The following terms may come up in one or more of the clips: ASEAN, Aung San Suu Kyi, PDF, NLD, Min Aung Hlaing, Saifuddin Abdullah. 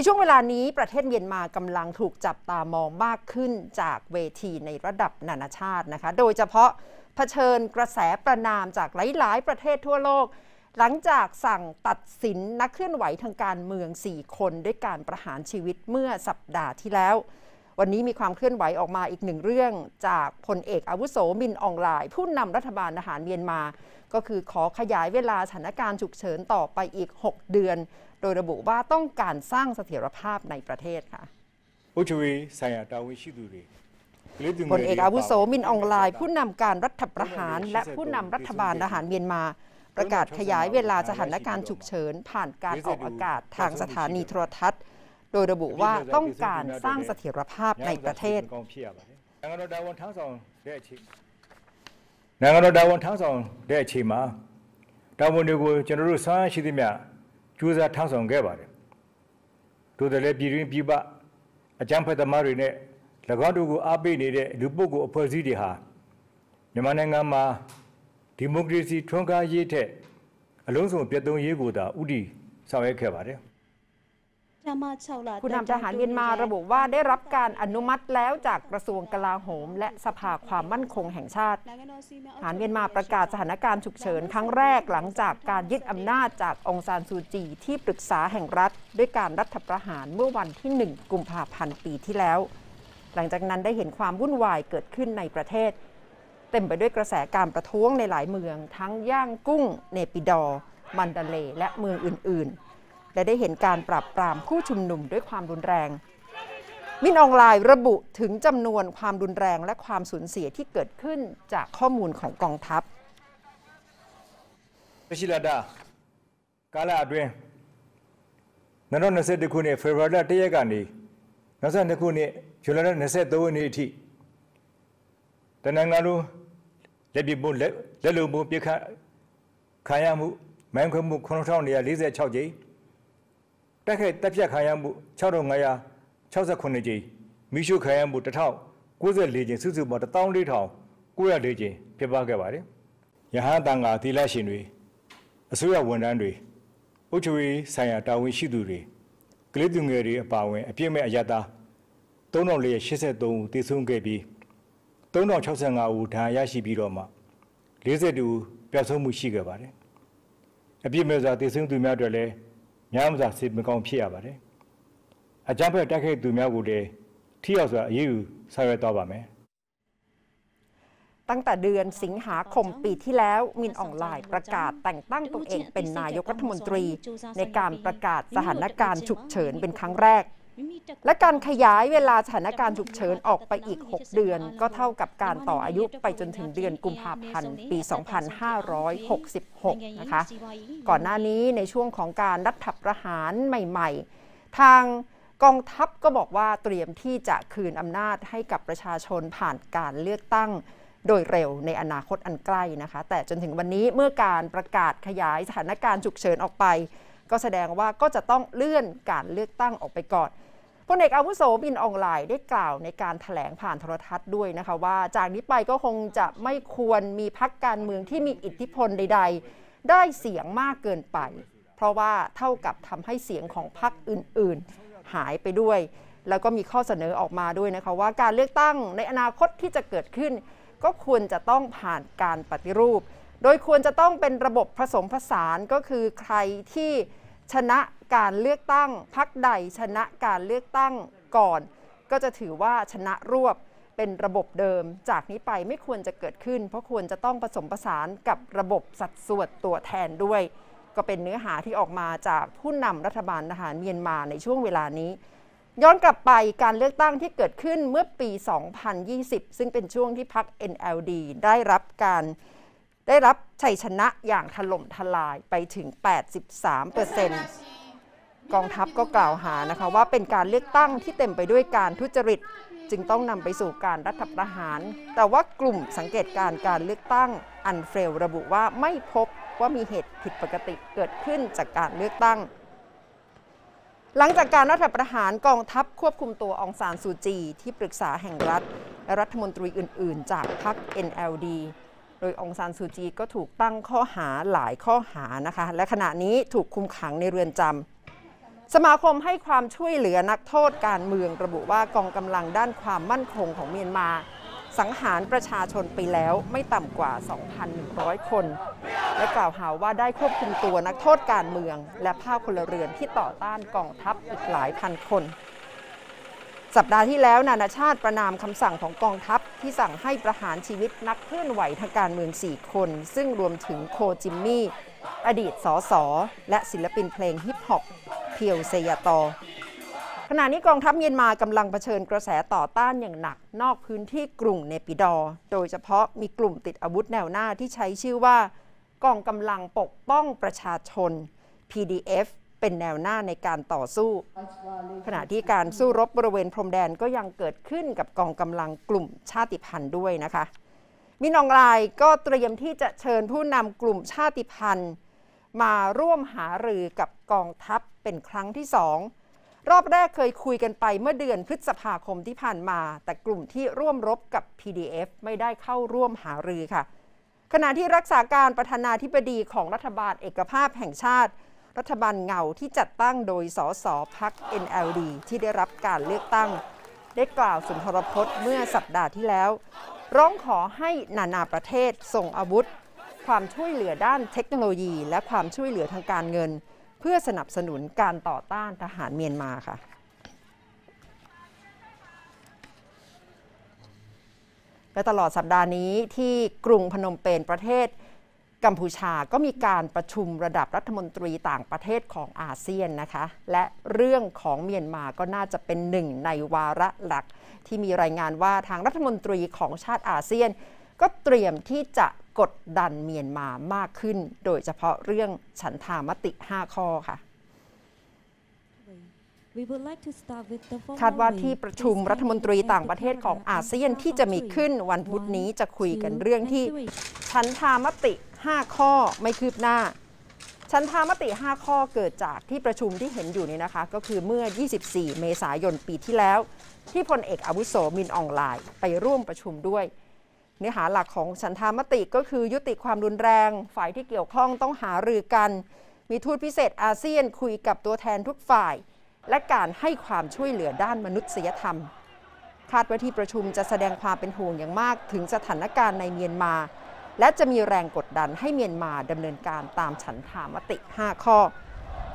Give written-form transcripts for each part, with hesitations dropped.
ในช่วงเวลานี้ประเทศเมียนมากำลังถูกจับตามองมากขึ้นจากเวทีในระดับนานาชาตินะคะโดยเฉพาะเผชิญกระแสประณามจากหลายๆประเทศทั่วโลกหลังจากสั่งตัดสินนักเคลื่อนไหวทางการเมือง4 คนด้วยการประหารชีวิตเมื่อสัปดาห์ที่แล้ววันนี้มีความเคลื่อนไหวออกมาอีกหนึ่งเรื่องจากพลเอกอาวุโสมินอองไลน์ผู้นำรัฐบาลทหารเมียนมาก็คือขอขยายเวลาสถานการณ์ฉุกเฉินต่อไปอีก6 เดือนโดยระบุว่าต้องการสร้างเสถียรภาพในประเทศค่ะพลเอกอาวุโสมินอองไลน์ผู้นำการรัฐประหารและผู้นำรัฐบาลทหารเมียนมาประกาศขยายเวลาสถานการณ์ฉุกเฉินผ่านการออกอากาศทางสถานีโทรทัศน์โดยระบุว่าต้องการสร้างเสถียรภาพในประเทศผู้นำทหารเมียนมาระบุว่าได้รับการอนุมัติแล้วจากกระทรวงกลาโหมและสภาความมั่นคงแห่งชาติทหารเมียนมาประกาศสถานการณ์ฉุกเฉินครั้งแรกหลังจากการยึดอำนาจจากองซานซูจีที่ปรึกษาแห่งรัฐด้วยการรัฐประหารเมื่อวันที่1 กุมภาพันธ์ปีที่แล้วหลังจากนั้นได้เห็นความวุ่นวายเกิดขึ้นในประเทศเต็มไปด้วยกระแสการประท้วงในหลายเมืองทั้งย่างกุ้งเนปิดอร์มันดาเลย์และเมืองอื่นๆและได้เห็นการปราบปรามผู้ชุมนุมด้วยความรุนแรงมินอองไลน์ระบุถึงจำนวนความรุนแรงและความสูญเสียที่เกิดขึ้นจากข้อมูลของกองทัพเปชิลาดากาลาอดเวนนันนนเซตคูเนเฟบราดาเตยกานีนันนนคูเนจุลาดนเซตตัวนี้ที่แต่นางาลูเลบิบุลเลลูบุเปียคาขายามุแมงคุมุขนมทองเนียลิเซชาวจีแต่แค่ตัดพิจารณาบุชาวโรงงานชาวสักคนในจีมิชูขยำบุตรเท่ากู้เสรีจีนซื่อๆมาตะต้องดีเท่ากู้ยาดีจีเพียบแก่บารีอย่าหาต่างกันที่แลชินวีสุริยวันนั้นวีอุจวีสายตาวิชิดูรีกลิ่นดุงเงรีป่าวีเพียงไม่อาจตาต้นน้องเลี้ยชิเสตงตีส่งเก็บีต้นน้องชาวสังอาวุธายาชีบีรอมาเลี้ยเสดูเปียสมุชิแก่บารีเพียงไม่อาจตีส่งดูมีอะไรเลยยามจากสิบเป็นกองเพียบเลยอาจารย์เพื่อได้แค่ตัวเมียกูเดที่เอาส่วนยืดใส่ไว้ต่อไปไหมตั้งแต่เดือนสิงหาคมปีที่แล้วมินอองไลน์ประกาศแต่งตั้งตนเองเป็นนายกรัฐมนตรีในการประกาศสถานการณ์ฉุกเฉินเป็นครั้งแรกและการขยายเวลาสถานการณ์ฉุกเฉินออกไปอีก6 เดือนก็เท่ากับการต่ออายุไปจนถึงเดือนกุมภาพันธ์ปี 2566 นะคะก่อนหน้านี้ในช่วงของการรัฐประหารใหม่ๆทางกองทัพก็บอกว่าเตรียมที่จะคืนอำนาจให้กับประชาชนผ่านการเลือกตั้งโดยเร็วในอนาคตอันใกล้นะคะแต่จนถึงวันนี้เมื่อการประกาศขยายสถานการณ์ฉุกเฉินออกไปก็แสดงว่าก็จะต้องเลื่อนการเลือกตั้งออกไปก่อนพลเอกอาวุโสมินอองไลน์ได้กล่าวในการแถลงผ่านโทรทัศน์ด้วยนะคะว่าจากนี้ไปก็คงจะไม่ควรมีพรรคการเมืองที่มีอิทธิพลใดๆได้เสียงมากเกินไปเพราะว่าเท่ากับทำให้เสียงของพรรคอื่นๆหายไปด้วยแล้วก็มีข้อเสนอออกมาด้วยนะคะว่าการเลือกตั้งในอนาคตที่จะเกิดขึ้นก็ควรจะต้องผ่านการปฏิรูปโดยควรจะต้องเป็นระบบผสมผสานก็คือใครที่ชนะการเลือกตั้งพรรคใดชนะการเลือกตั้งก่อนก็จะถือว่าชนะรวบเป็นระบบเดิมจากนี้ไปไม่ควรจะเกิดขึ้นเพราะควรจะต้องผสมผสานกับระบบสัดส่วนตัวแทนด้วยก็เป็นเนื้อหาที่ออกมาจากผู้นำรัฐบาลทหารเมียนมาในช่วงเวลานี้ย้อนกลับไปการเลือกตั้งที่เกิดขึ้นเมื่อปี 2020 ซึ่งเป็นช่วงที่พรรค NLD ได้รับชัยชนะอย่างถล่มทลายไปถึง 83% กองทัพก็กล่าวหานะคะว่าเป็นการเลือกตั้งที่เต็มไปด้วยการทุจริตจึงต้องนำไปสู่การรัฐประหารแต่ว่ากลุ่มสังเกตการณ์การเลือกตั้งอันเฟลระบุว่าไม่พบว่ามีเหตุผิดปกติเกิดขึ้นจากการเลือกตั้งหลังจากการรัฐประหารกองทัพควบคุมตัวองซานซูจีที่ปรึกษาแห่งรัฐและรัฐมนตรีอื่นๆจากพรรค NLDโดยองซานซูจีก็ถูกตั้งข้อหาหลายข้อหานะคะและขณะนี้ถูกคุมขังในเรือนจ สมาคมให้ความช่วยเหลือนักโทษการเมืองระบุว่ากองกำลังด้านความมั่นคงของเมียนมาสังหารประชาชนไปแล้วไม่ต่ำกว่า 2,100 คนและกล่าวหาว่าได้ควบคุมตัวนักโทษการเมืองและภาคพลเรือนที่ต่อต้านกองทัพอีกหลายพันคนสัปดาห์ที่แล้วนานาชาติประนามคำสั่งของกองทัพที่สั่งให้ประหารชีวิตนักเคลื่อนไหวทางการเมือง4คนซึ่งรวมถึงโคจิมมี่อดีตสสและศิลปินเพลงฮิปฮอปเพียวเซยาตอขณะนี้กองทัพเมียนมากำลังเผชิญกระแสต่อต้านอย่างหนักนอกพื้นที่กรุงเนปิดอร์โดยเฉพาะมีกลุ่มติดอาวุธแนวหน้าที่ใช้ชื่อว่ากองกำลังปกป้องประชาชน PDF เป็นแนวหน้าในการต่อสู้ขณะที่การสู้รบบริเวณพรมแดนก็ยังเกิดขึ้นกับกองกำลังกลุ่มชาติพันธุ์ด้วยนะคะมินอองไลน์ก็เตรียมที่จะเชิญผู้นำกลุ่มชาติพันธุ์มาร่วมหารือกับกองทัพเป็นครั้งที่2รอบแรกเคยคุยกันไปเมื่อเดือนพฤษภาคมที่ผ่านมาแต่กลุ่มที่ร่วมรบกับ PDF ไม่ได้เข้าร่วมหารือค่ะขณะที่รักษาการประธานาธิบดีของรัฐบาลเอกภาพแห่งชาติรัฐบาลเงาที่จัดตั้งโดยสสพรรค NLD ที่ได้รับการเลือกตั้งได้กล่าวสุนทรพจน์เมื่อสัปดาห์ที่แล้วร้องขอให้นานาประเทศส่งอาวุธความช่วยเหลือด้านเทคโนโลยีและความช่วยเหลือทางการเงินเพื่อสนับสนุนการต่อต้านทหารเมียนมาค่ะและตลอดสัปดาห์นี้ที่กรุงพนมเปญประเทศกัมพูชาก็มีการประชุมระดับรัฐมนตรีต่างประเทศของอาเซียนนะคะและเรื่องของเมียนมาก็น่าจะเป็นหนึ่งในวาระหลักที่มีรายงานว่าทางรัฐมนตรีของชาติอาเซียนก็เตรียมที่จะกดดันเมียนมามากขึ้นโดยเฉพาะเรื่องฉันทามติ5ข้อค่ะคาดว่าที่ประชุมรัฐมนตรีต่างประเทศของอาเซียนที่จะมีขึ้นวันพุธนี้จะคุยกันเรื่องที่ฉันทามติ5ข้อไม่คืบหน้าฉันทามติ5ข้อเกิดจากที่ประชุมที่เห็นอยู่นี่นะคะก็คือเมื่อ24เมษายนปีที่แล้วที่พลเอกอาวุโสมินอองไลน์ไปร่วมประชุมด้วยเนื้อหาหลักของฉันทามติก็คือยุติความรุนแรงฝ่ายที่เกี่ยวข้องต้องหารือกันมีทูตพิเศษอาเซียนคุยกับตัวแทนทุกฝ่ายและการให้ความช่วยเหลือด้านมนุษยธรรมคาดว่าที่ประชุมจะแสดงความเป็นห่วงอย่างมากถึงสถานการณ์ในเมียนมาและจะมีแรงกดดันให้เมียนมาดำเนินการตามฉันทามติ5ข้อ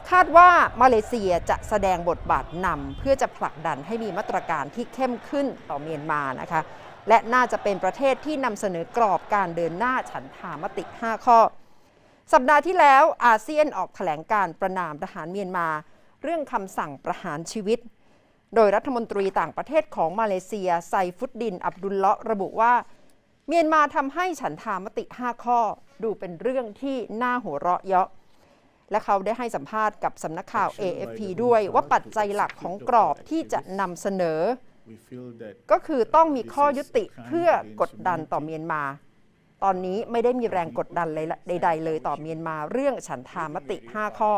คาดว่ามาเลเซียจะแสดงบทบาทนำเพื่อจะผลักดันให้มีมาตรการที่เข้มขึ้นต่อเมียนมานะคะและน่าจะเป็นประเทศที่นำเสนอกรอบการเดินหน้าฉันทามติ5ข้อสัปดาห์ที่แล้วอาเซียนออกแถลงการประนามทหารเมียนมาเรื่องคำสั่งประหารชีวิตโดยรัฐมนตรีต่างประเทศของมาเลเซียไซฟุดดินอับดุลเลาะห์ระบุว่าเมียนมาทำให้ฉันทามติ5ข้อดูเป็นเรื่องที่น่าหัวเราะเยาะและเขาได้ให้สัมภาษณ์กับสำนักข่าว AFP ด้วยว่าปัจจัยหลักของกรอบที่จะนำเสนอก็คือต้องมีข้อยุติเพื่อกดดันต่อเมียนมาตอนนี้ไม่ได้มีแรงกดดันเลยใดๆเลยต่อเมียนมาเรื่องฉันทามติ5ข้อ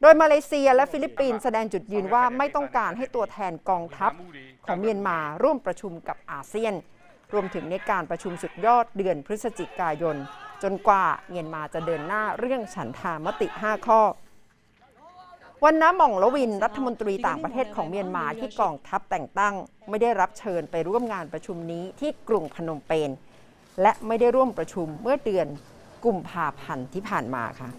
โดยมาเลเซียและฟิลิปปินส์แสดงจุดยืนว่าไม่ต้องการให้ตัวแทนกองทัพของเมียนมาร่วมประชุมกับอาเซียนรวมถึงในการประชุมสุดยอดเดือนพฤศจิกายนจนกว่าเมียนมาจะเดินหน้าเรื่องฉันทามติ5ข้อวันน้ำหม่องละวินรัฐมนตรีต่างประเทศของเมียนมาที่กองทัพแต่งตั้งไม่ได้รับเชิญไปร่วมงานประชุมนี้ที่กรุงพนมเปญและไม่ได้ร่วมประชุมเมื่อเดือนกุมภาพันธ์ที่ผ่านมาค่ะ